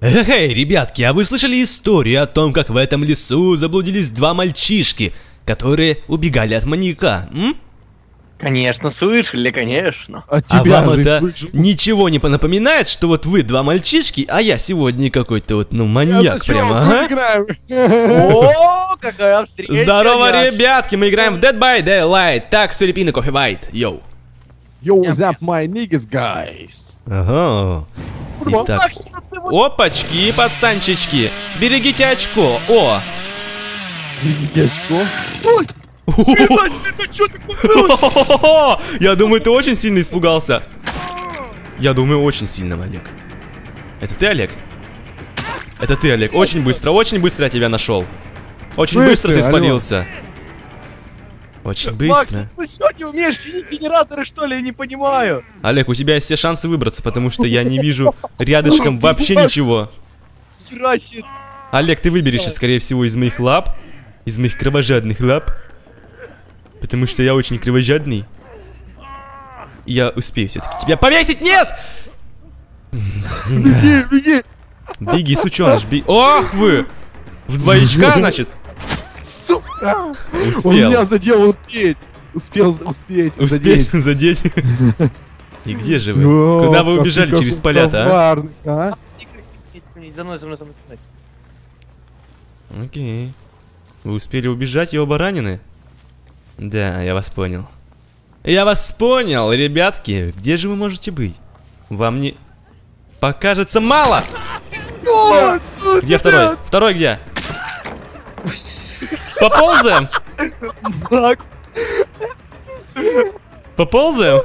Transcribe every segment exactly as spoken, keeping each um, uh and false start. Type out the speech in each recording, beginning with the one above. Эй, ребятки, а вы слышали историю о том, как в этом лесу заблудились два мальчишки, которые убегали от маньяка, м? Конечно, слышали, конечно. От а тебя вам это слышал. Ничего не понапоминает, что вот вы два мальчишки, а я сегодня какой-то вот, ну, маньяк прямо, а? О, какая встреча! Здорово, ребятки, мы играем в Dead by Daylight. Так, с Филиппины Кофе Байт, йоу. Yo, what's up, my niggas, guys? Ага. Итак. Опачки, пацанчички. Берегите очко. О! Берегите очко. Ой! Я думаю, ты очень сильно испугался. Я думаю, очень сильно, Олег. Это ты, Олег? Это ты, Олег. Очень быстро, очень быстро я тебя нашел. Очень быстро ты спалился. Очень быстро. Макс, ты что, не умеешь чинить генераторы, что ли? Я не понимаю. Олег, у тебя есть все шансы выбраться, потому что я не вижу рядышком вообще ничего. Олег, ты выберешься, скорее всего, из моих лап. Из моих кровожадных лап. Потому что я очень кровожадный. Я успею все-таки тебя повесить. Нет! Беги, беги. Беги, сучоныш, беги. Ох вы! В двоечка, значит. Сука! Успел. Он меня задел успеть. Успел успеть. Успеть задеть. И где же вы? Куда вы убежали через поля-то, а? За мной, за мной, за мной. Окей. Вы успели убежать, и оба ранены? Да, я вас понял. Я вас понял, ребятки. Где же вы можете быть? Вам не... покажется мало! Где второй? Второй где? Поползаем? Поползаем?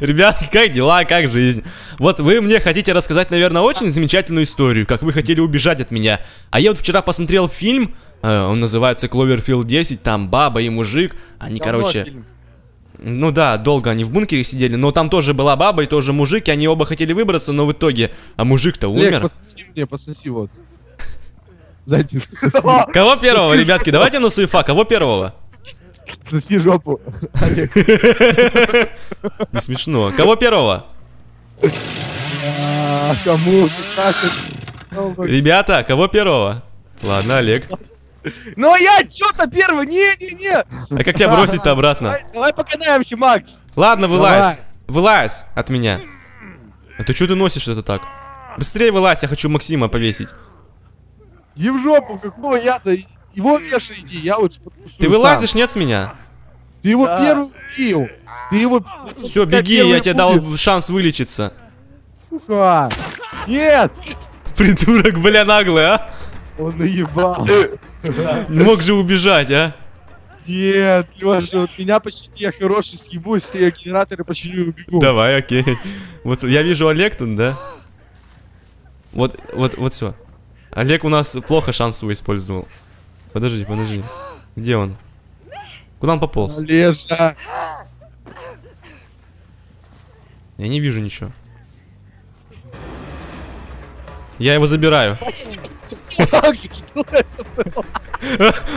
Ребят, как дела, как жизнь? Вот вы мне хотите рассказать, наверное, очень замечательную историю, как вы хотели убежать от меня. А я вот вчера посмотрел фильм, э, он называется Кловерфилд десять, там баба и мужик, они, там короче... Ну да, долго они в бункере сидели, но там тоже была баба и тоже мужик, и они оба хотели выбраться, но в итоге... А мужик-то умер. Лег, пососи мне, пососи вот. Кого первого, ребятки? Давайте на суефа, кого первого? Соси жопу, Олег. Не смешно. Кого первого? Кому? Ребята, кого первого? Ладно, Олег. Но я чё-то первый, не-не-не. А как тебя бросить-то обратно? Давай поканаемся, Макс. Ладно, вылазь. Вылазь от меня. А ты чё ты носишь это так? Быстрее вылазь, я хочу Максима повесить. Иди в жопу, какого я-то... Его вешайте, я лучше подкусу. Ты вылазишь, сам. Нет, с меня? Ты его да. первым убил. Ты его... Все, беги, я тебе дал шанс вылечиться. Сука. Нет. Придурок, бля, наглый, а? Он наебал. Мог же убежать, а? Нет, Леша, вот меня почти, я хороший, съебусь, все генераторы починю и убегу. Давай, окей. Вот я вижу Олег тут, да? Вот, вот, вот все. Олег у нас плохо шанс его использовал. Подожди, подожди. Где он? Куда он пополз? Олежа. Я не вижу ничего. Я его забираю.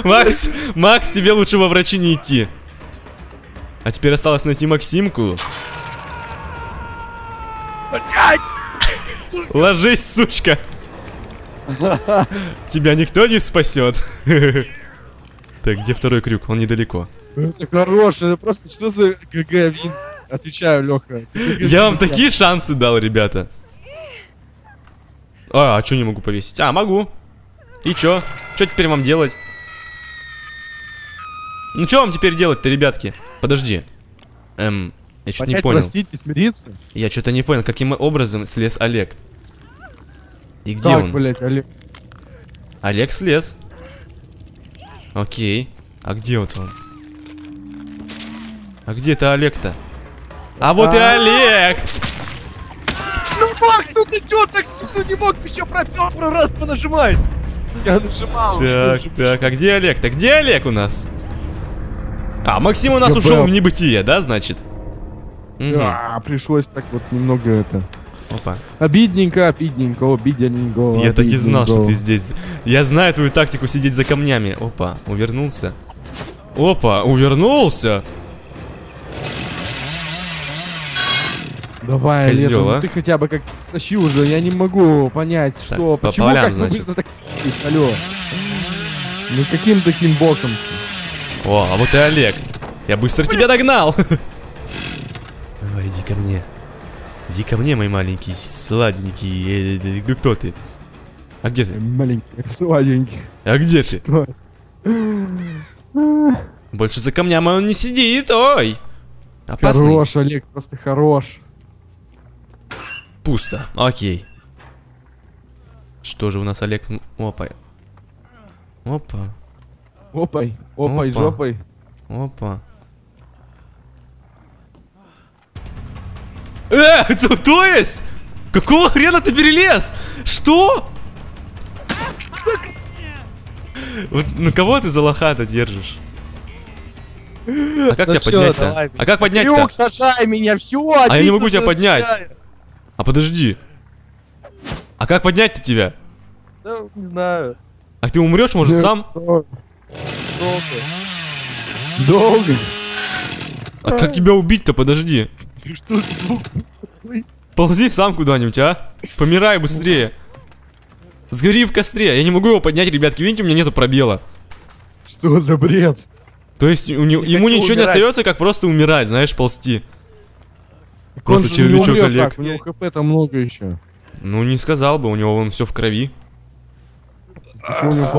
Макс, Макс, тебе лучше во врачи не идти. А теперь осталось найти Максимку. Ложись, сучка. Тебя никто не спасет. Так, где второй крюк? Он недалеко. Это хорошее, это просто что за ГГ-вин? Отвечаю, Леха. Я вам такие шансы дал, ребята. А, а что не могу повесить? А, могу. И чё? Чё теперь вам делать? Ну чё вам теперь делать-то, ребятки? Подожди. Эм, я чё-то не понял. Простите, смириться? Я что-то не понял, каким образом слез Олег. И где так, он? Блядь, Олег. Олег слез. Окей. А где вот он? А где-то Олег-то? А, а вот и Олег! Ну, Макс, ну ты чё так? Ты не мог еще про первый раз понажимать. Я нажимал. Так, я так, а где Олег-то? Где Олег у нас? А, Максим у нас я ушел был в небытие, да, значит? Да, угу. Пришлось так вот немного это... Опа. Обидненько, обидненько, обидненько. Я обидненько. Так и знал, что ты здесь. Я знаю твою тактику сидеть за камнями. Опа, увернулся. Опа, увернулся. Давай, Козел, Лето, а? Ну, ты хотя бы как стащи уже, я не могу понять, так, что... По почему полям, как значит. Быстро так съесть, алло? Ну каким таким боком? О, а вот и Олег. Я быстро Блин. тебя догнал. Давай, иди ко мне. Иди ко мне, мой маленький, сладенький. Ну кто ты? А где ты? Маленький, сладенький. А где ты? Что? Больше за камнями он не сидит, ой. Опасный. Хорош, Олег, просто хорош. Пусто, окей. Что же у нас, Олег? Опа. Опа. Опай, опай, Опа. жопой. Опа. Э, то, то есть? Какого хрена ты перелез? Что? Вот, ну кого ты за лоха-то держишь? А как ну тебя поднять-то? А как поднять-то? Люк, сажай меня, все, а я не могу тебя поднять. Начинаю. А подожди. А как поднять-то тебя? Да, не знаю. А ты умрешь, может, да, сам? Долго. Долго. А как тебя убить-то? Подожди. Ползи сам куда-нибудь, а? Помирай быстрее. Сгори в костре. Я не могу его поднять, ребятки. Видите, у меня нету пробела. Что за бред? То есть у него, ему ничего умирать. не остается, как просто умирать, знаешь, ползти. Так просто он червячок, не умер, Олег. Так, у него хп там много еще. Ну не сказал бы, у него вон все в крови.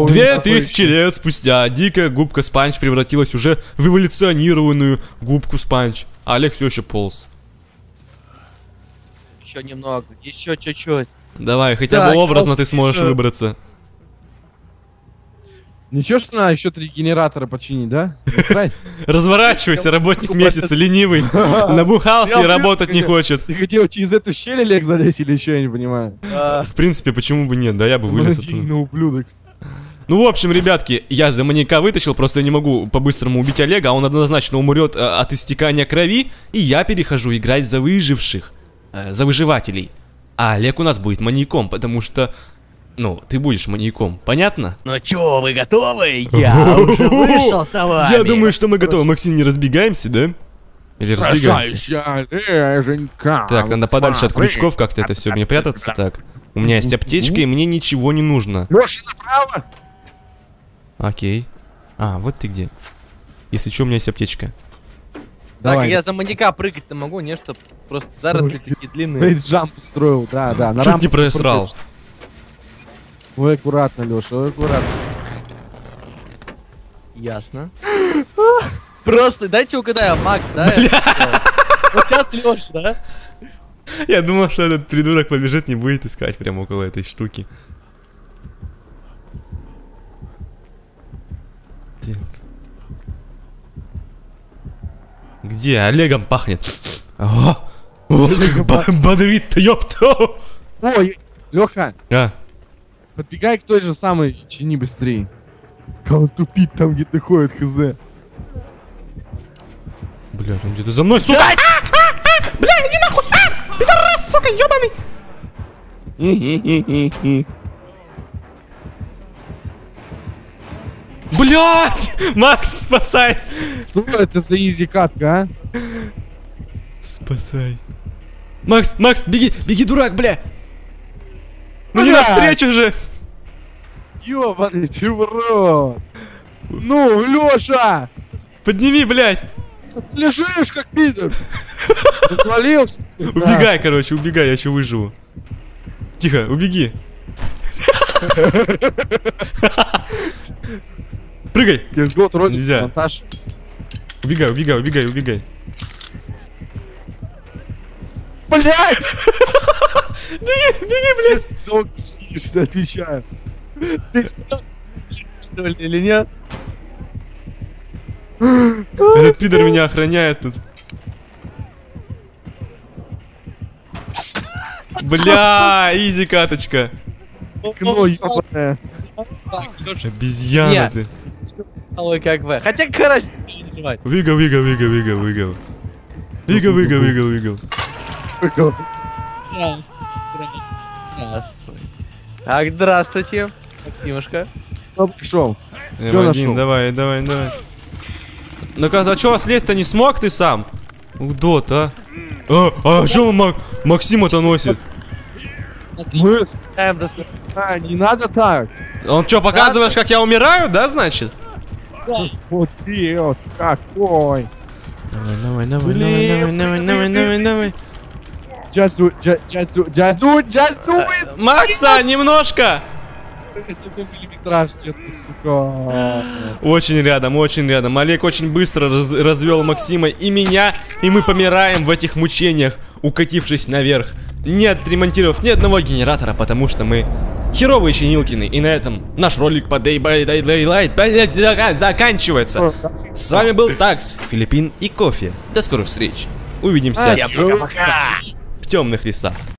Две тысячи лет спустя дикая губка Спанч превратилась уже в эволюционированную губку Спанч. А Олег все еще полз. Еще немного, еще чуть-чуть. Давай, хотя так, бы образно ты сможешь еще... выбраться. Ничего, что надо еще три генератора починить, да? Разворачивайся, работник месяца, ленивый. Набухался и работать не хочет. Ты хотел через эту щель, Олег, залезть или еще, я не понимаю. В принципе, почему бы нет, да, я бы вылез оттуда. Ну, в общем, ребятки, я за маньяка вытащил, просто я не могу по-быстрому убить Олега, а он однозначно умрет от истекания крови, и я перехожу играть за выживших, за выживателей. А Олег у нас будет маньяком, потому что... Ну, ты будешь маньяком, понятно? Ну чё, вы готовы? Я уже вышел с вами. Я думаю, что мы готовы. Максим, не разбегаемся, да? Или разбегаемся? Так, надо подальше от крючков как-то это все мне прятаться. Так, у меня есть аптечка, и мне ничего не нужно. Лёша, направо! Окей. А, вот ты где. Если что, у меня есть аптечка. Так, я за маньяка прыгать-то могу, не, чтоб просто заросли такие длинные. Джамп устроил, да, да. Чуть не просрал. Ой, аккуратно, Леша, ой, аккуратно. Ясно. Просто дайте угадаю, Макс, да? Вот сейчас Леша, да? Я думал, что этот придурок побежит, не будет искать прямо около этой штуки. Так. Где? Олегом пахнет. Бодрит-то, ёпта! Ой, Леха! А? Подбегай к той же самой, чини быстрее. Он тупит там, где ты ходит, хз. Бля, он где-то за мной, сука! А, а, а! Бля, иди нахуй! А! Пидорас, сука, ёбаный! Блять! Макс, спасай! Что это за изи-катка, а? Спасай. Макс, Макс, беги, беги, дурак, бля! Ну не навстречу же! Ёбаный ты в рот! Ну, Лёша! Подними, блядь! Ты лежишь, как пидор! Развалился! Убегай, короче, убегай, я еще выживу. Тихо, убеги! Прыгай! Нельзя! Убегай, убегай, убегай, убегай! Блядь! Беги, беги, блядь! Отвечаю. Ты что ли, или нет? Этот пидор меня охраняет тут. Бля, изи каточка. Обезьяна ты. Ой, как бы. Хотя, короче, вигал, вигал, вигал, вигал, вигал. Вигал, вигал, вигал, вигал. Вигал. Здравствуй. Так, здравствуйте, Максимушка. Кто пришел? М один, давай, давай, давай. Ну-ка, а чё, слезть-то не смог ты сам? Удот, а? А, а что Мак... Максим это носит? Мы... А, не надо так. Он что, показываешь, как я умираю, да, значит? Вот ты, вот какой. Давай, давай, давай, давай, давай, давай, давай, давай. Just do, just, just do, just do, just do it. Макса, немножко. Очень рядом, очень рядом. Олег очень быстро раз развел Максима и меня, и мы помираем в этих мучениях, укатившись наверх, не отремонтировав ни одного генератора, потому что мы херовые чинилкины. И на этом наш ролик по Dead by Daylight заканчивается. С вами был Такс, Филиппин и Кофе. До скорых встреч. Увидимся в темных лесах.